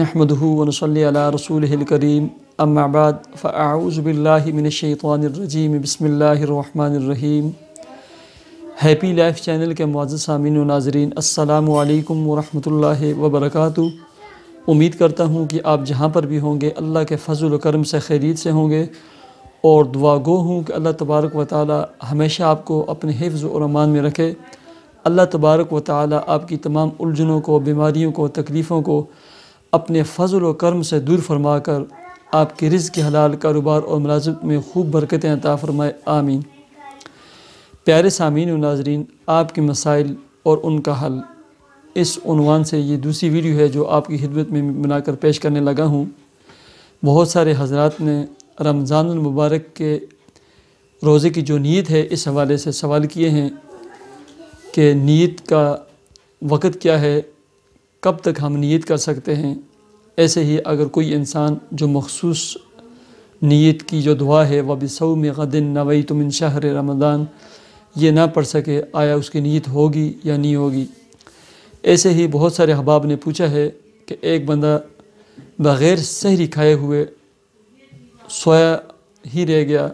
नहमदुहु व नसल्ली अला रसूलिहिल करीम अम्मा बाद फअऊज़ु बिल्लाहि मिनश शैतानिर रजीम बिस्मिल्लाहिर रहमानिर रहीम। हैप्पी लाइफ चैनल के मुआज़्ज़िज़ सामीन व नाज़रीन, अस्सलामु अलैकुम व रहमतुल्लाहि व बरकातुहू। उम्मीद करता हूँ कि आप जहाँ पर भी होंगे अल्लाह के फजल व करम से खैरियत से होंगे और दुआगो हूँ कि अल्लाह तबारक व तआला हमेशा आपको अपने हिफ्ज़ और अमान में रखे। अल्लाह तबारक व तआला आपकी तमाम उलझनों को, बीमारियों को, तकलीफ़ों को अपने फजल व करम से दूर फरमा कर आपके रिज़्क़ के हलाल कारोबार और मुलाजमत में खूब बरकतें अता फ़रमाए, आमीन। प्यारे सामीन व नाज़रीन, आपके मसाइल और उनका हल इस उन्वान से ये दूसरी वीडियो है जो आपकी खिदमत में बनाकर पेश करने लगा हूँ। बहुत सारे हजरात ने रमज़ानुल मुबारक के रोज़े की जो नीयत है इस हवाले से सवाल किए हैं कि नीयत का वक़्त क्या है, कब तक हम नीयत कर सकते हैं। ऐसे ही अगर कोई इंसान जो मखसूस नीयत की जो दुआ है वबिसौम गदिन नवैतु मिन शहर रमदान ये ना पढ़ सके, आया उसकी नीयत होगी या नहीं होगी। ऐसे ही बहुत सारे अहबाब ने पूछा है कि एक बंदा बग़ैर सहरी खाए हुए सोया ही रह गया,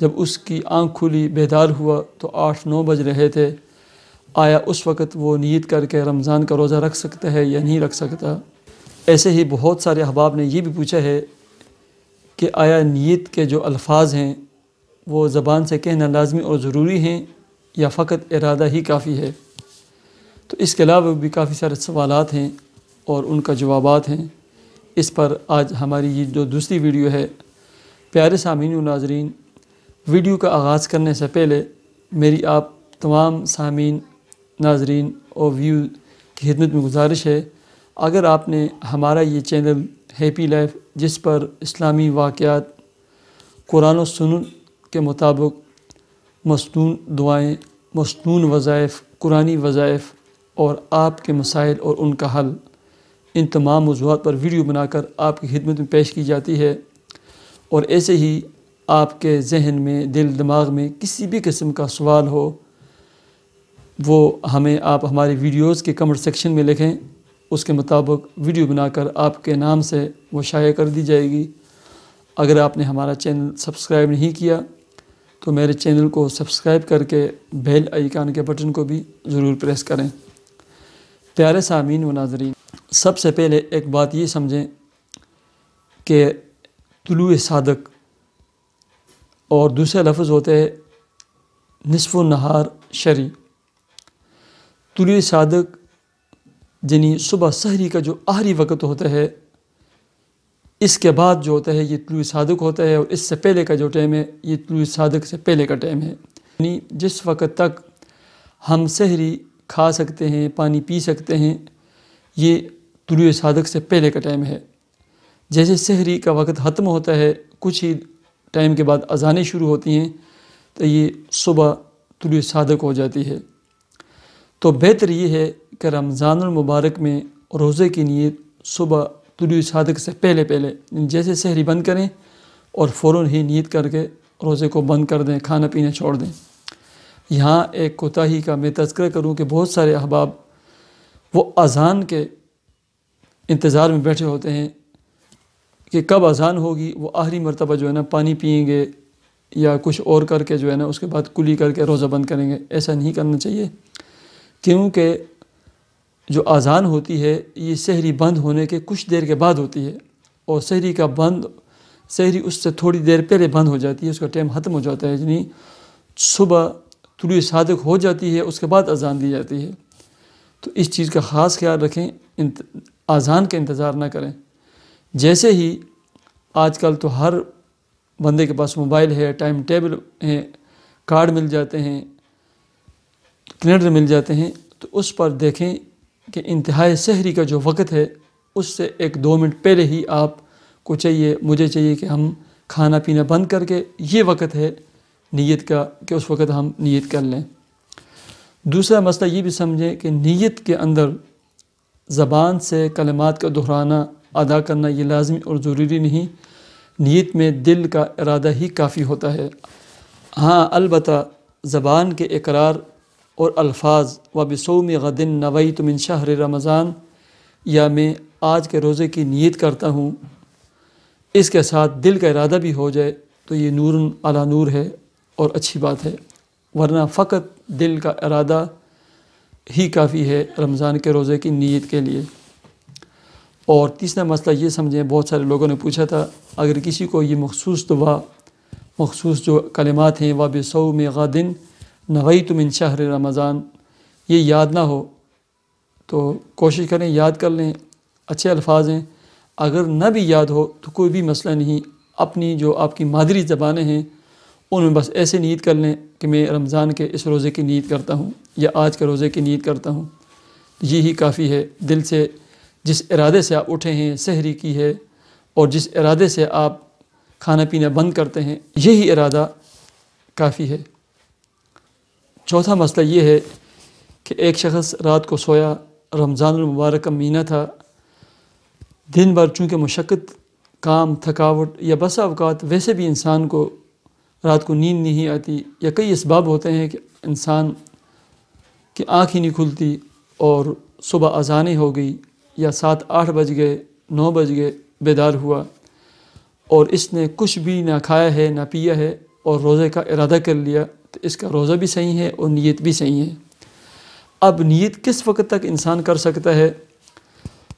जब उसकी आँख खुली बेदार हुआ तो 8-9 बज रहे थे, आया उस वक़्त वो नीयत करके रमज़ान का रोज़ा रख सकता है या नहीं रख सकता। ऐसे ही बहुत सारे अहबाब ने ये भी पूछा है कि आया नीयत के जो अल्फाज हैं वो ज़बान से कहना लाजमी और ज़रूरी हैं या फ़कत इरादा ही काफ़ी है। तो इसके अलावा भी काफ़ी सारे सवालात हैं और उनका जवाबात हैं, इस पर आज हमारी ये जो दूसरी वीडियो है। प्यारे सामीन व नाज़रीन, वीडियो का आगाज़ करने से पहले मेरी आप तमाम सामीन, नाज़रीन और व्यू की खिदमत में गुजारिश है, अगर आपने हमारा ये चैनल हैप्पी लाइफ जिस पर इस्लामी वाक़यात, कुरान और सुन्नत के मुताबिक मसनून दुआएं, मसनून वज़ाइफ़, कुरानी वज़ाइफ़ और आपके मसाइल और उनका हल, इन तमाम मौज़ूआत पर वीडियो बनाकर आपकी खिदमत में पेश की जाती है। और ऐसे ही आपके जहन में, दिल दिमाग में किसी भी किस्म का सवाल हो वो हमें आप हमारे वीडियोस के कमेंट सेक्शन में लिखें, उसके मुताबिक वीडियो बनाकर आपके नाम से वो शाया कर दी जाएगी। अगर आपने हमारा चैनल सब्सक्राइब नहीं किया तो मेरे चैनल को सब्सक्राइब करके बेल आइकान के बटन को भी ज़रूर प्रेस करें। प्यारे सामीन व नाज़रीन, सबसे पहले एक बात ये समझें कि तुलू सादक और दूसरे लफ्ज़ होते हैं निसफ़ नहार शरी। तुलू सादक यानी सुबह सहरी का जो आहरी वक़्त होता है, इसके बाद जो होता है ये तुलू सादक होता है, और इससे पहले का जो टाइम है ये तुलू सादक से पहले का टाइम है। यानी जिस वक़्त तक हम सहरी खा सकते हैं, पानी पी सकते हैं, ये तुलू सादक से पहले का टाइम है। जैसे सहरी का वक़्त ख़त्म होता है, कुछ ही टाइम के बाद अजानें शुरू होती हैं, तो ये सुबह तुलू सादक हो जाती है। तो बेहतर ये है कि रमज़ानुल मुबारक में रोज़े की नीयत सुबह तुलू सादक से पहले पहले, जैसे सहरी बंद करें और फ़ौरन ही नीयत करके रोज़े को बंद कर दें, खाना पीना छोड़ दें। यहाँ एक कोताही का मैं तज़किरा करूँ कि बहुत सारे अहबाब वो अज़ान के इंतज़ार में बैठे होते हैं कि कब अज़ान होगी, वो आखिरी मरतबा जो है ना पानी पियेंगे या कुछ और करके जो है ना उसके बाद कुली करके रोज़ा बंद करेंगे। ऐसा नहीं करना चाहिए, क्योंकि जो अज़ान होती है ये सहरी बंद होने के कुछ देर के बाद होती है, और सहरी का बंद, सहरी उससे थोड़ी देर पहले बंद हो जाती है, उसका टाइम ख़त्म हो जाता है। यानी सुबह तुलू सादक हो जाती है, उसके बाद अज़ान दी जाती है। तो इस चीज़ का ख़ास ख्याल रखें, अज़ान का इंतज़ार ना करें। जैसे ही आजकल तो हर बंदे के पास मोबाइल है, टाइम टेबल हैं, कार्ड मिल जाते हैं, कैलेंडर मिल जाते हैं, तो उस पर देखें कि इंतहाए सहरी का जो वक़्त है उससे 1-2 मिनट पहले ही आप को चाहिए, मुझे चाहिए कि हम खाना पीना बंद करके ये वक़्त है नीयत का, कि उस वक़्त हम नीयत कर लें। दूसरा मसला ये भी समझें कि नीयत के अंदर ज़बान से कलमात का दोहराना, अदा करना ये लाजमी और ज़रूरी नहीं। नीयत में दिल का इरादा ही काफ़ी होता है। हाँ, अलबत्ता ज़बान के इकरार और अल्फाज वबिसौम गदिन नवैतु मिन शहर रमज़ान या मैं आज के रोज़े की नीयत करता हूँ, इसके साथ दिल का इरादा भी हो जाए तो ये नूरन अला नूर है और अच्छी बात है। वरना फ़कत दिल का इरादा ही काफ़ी है रमज़ान के रोज़े की नीयत के लिए। और तीसरा मसला ये समझें, बहुत सारे लोगों ने पूछा था अगर किसी को ये मखसूस दुआ, मखसूस जो कलिमात हैं व बेसौम गादिन नवैतु मिन शहर रमज़ान, ये याद ना हो तो कोशिश करें याद कर लें, अच्छे अल्फाज हैं। अगर ना भी याद हो तो कोई भी मसला नहीं, अपनी जो आपकी मादरी ज़बानें हैं उनमें बस ऐसे नीयत कर लें कि मैं रमज़ान के इस रोज़े की नीयत करता हूँ या आज के रोज़े की नीयत करता हूँ, यही काफ़ी है। दिल से जिस इरादे से आप उठे हैं, सहरी की है, और जिस इरादे से आप खाना पीना बंद करते हैं, यही इरादा काफ़ी है। चौथा मसला ये है कि एक शख्स रात को सोया, रमज़ानुल मुबारक का महीना था, दिन भर चूँकि मशक्क़त, काम, थकावट या बसा अवकात वैसे भी इंसान को रात को नींद नहीं आती या कई इसबाब होते हैं कि इंसान की आँख ही नहीं खुलती और सुबह अजानें हो गई या 7-8 बज गए, 9 बज गए बेदार हुआ और इसने कुछ भी ना खाया है ना पिया है और रोज़े का इरादा कर लिया तो इसका रोज़ा भी सही है और नीयत भी सही है। अब नीयत किस वक्त तक इंसान कर सकता है?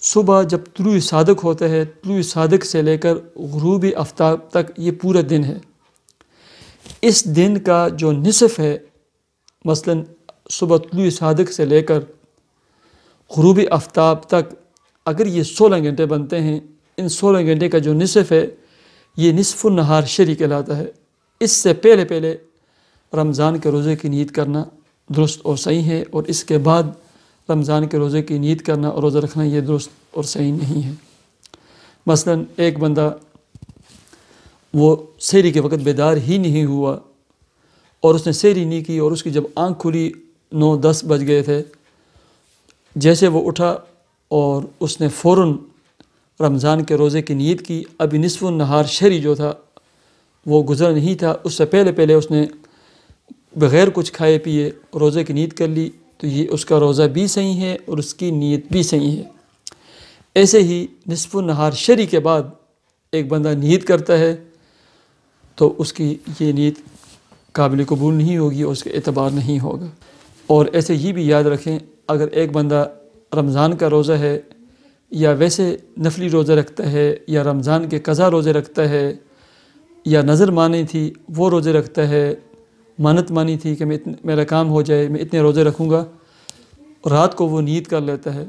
सुबह जब तुलुए सादक होता है, तुलुए सादक से लेकर गुरूब आफ्ताब तक ये पूरा दिन है। इस दिन का जो निसफ़ है, मसलन सुबह तुलुए सादक से लेकर गुरूब आफ्ताब तक अगर ये 16 घंटे बनते हैं, इन 16 घंटे का जो निसफ़ है ये निसफ़ुन नहार शरी कहलाता है। इससे पहले पहले रमज़ान के रोज़े की नीयत करना दुरुस्त और सही है और इसके बाद रमज़ान के रोज़े की नीयत करना और रोज़ा रखना ये दुरुस्त और सही नहीं है। मसलन एक बंदा वो सहरी के वक्त बेदार ही नहीं हुआ और उसने सहरी नहीं की और उसकी जब आँख खुली 9-10 बज गए थे, जैसे वो उठा और उसने फ़ौरन रमज़ान के रोज़े की नीयत की। अभी निसफ़ुन नहार शहरी जो था वो गुजरा नहीं था, उससे पहले पहले उसने बग़ैर कुछ खाए पिए रोज़े की नीयत कर ली तो ये उसका रोज़ा भी सही है और उसकी नीयत भी सही है। ऐसे ही निसफ़ुन नहार शहरी के बाद एक बंदा नीयत करता है तो उसकी ये नीयत काबिल कबूल नहीं होगी और उसका एतबार नहीं होगा। और ऐसे ये भी याद रखें, अगर एक बंदा रमज़ान का रोज़ा है या वैसे नफली रोज़ा रखता है या रमज़ान के कज़ा रोज़े रखता है या नज़र मानी थी वो रोज़े रखता है, मानत मानी थी कि मेरा काम हो जाए, मैं इतने रोज़े रखूँगा, रात को वो नीयत कर लेता है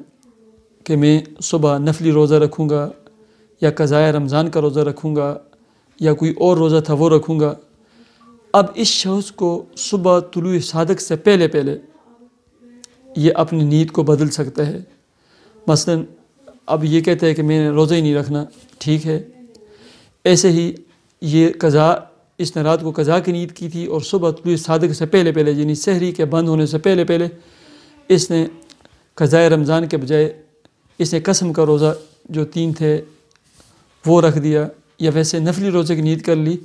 कि मैं सुबह नफली रोज़ा रखूँगा या कज़ाए रमज़ान का रोज़ा रखूँगा या कोई और रोज़ा था वो रखूँगा। अब इस शख्स को सुबह तुलुए सादक से पहले पहले ये अपनी नीयत को बदल सकता है। मसलन अब ये कहते हैं कि मैंने रोज़ा ही नहीं रखना, ठीक है। ऐसे ही ये कज़ा, इसने रात को कज़ा की नीयत की थी और सुबह तुलुए सादक से पहले पहले यानी सहरी के बंद होने से पहले पहले इसने कज़ाए रमज़ान के बजाय इसने कसम का रोज़ा जो 3 थे वो रख दिया या वैसे नफली रोज़े की नीयत कर ली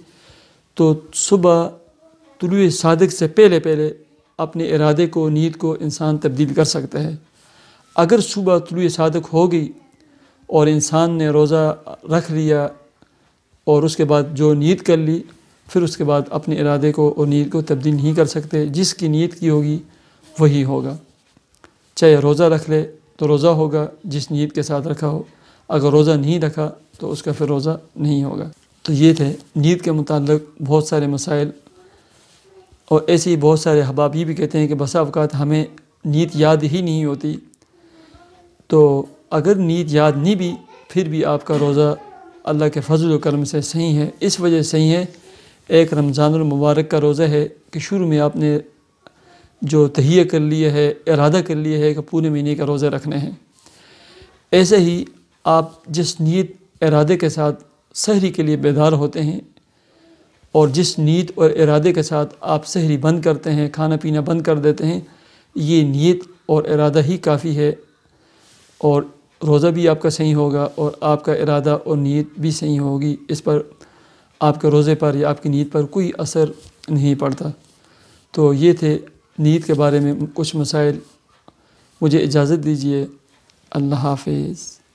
तो सुबह तुलुए सादक से पहले पहले अपने इरादे को, नीयत को इंसान तब्दील कर सकता है। अगर सुबह तुलुए सादक हो गई और इंसान ने रोज़ा रख लिया और उसके बाद जो नीयत कर ली फिर उसके बाद अपने इरादे को और नीयत को तब्दील नहीं कर सकते, जिसकी नीयत की होगी वही होगा। चाहे रोज़ा रख ले तो रोज़ा होगा जिस नीयत के साथ रखा हो, अगर रोज़ा नहीं रखा तो उसका फिर रोज़ा नहीं होगा। तो ये थे नीयत के मुताल्लिक़ बहुत सारे मसाइल। और ऐसे ही बहुत सारे अहबाब ये भी कहते हैं कि बसा अवकात हमें नीयत याद ही नहीं होती, तो अगर नीयत याद नहीं भी फिर भी आपका रोज़ा अल्लाह के फजल व करम से सही है। इस वजह सही है, एक रमज़ानुल मुबारक का रोज़ा है कि शुरू में आपने जो तहिया कर लिया है, इरादा कर लिया है कि पूरे महीने का रोज़ा रखना है। ऐसे ही आप जिस नीयत इरादे के साथ सहरी के लिए बेदार होते हैं और जिस नीयत और इरादे के साथ आप सहरी बंद करते हैं, खाना पीना बंद कर देते हैं, ये नीयत और इरादा ही काफ़ी है और रोज़ा भी आपका सही होगा और आपका इरादा और नीयत भी सही होगी। इस पर आपके रोज़े पर या आपकी नीयत पर कोई असर नहीं पड़ता। तो ये थे नीयत के बारे में कुछ मसाइल। मुझे इजाज़त दीजिए, अल्लाह हाफिज़।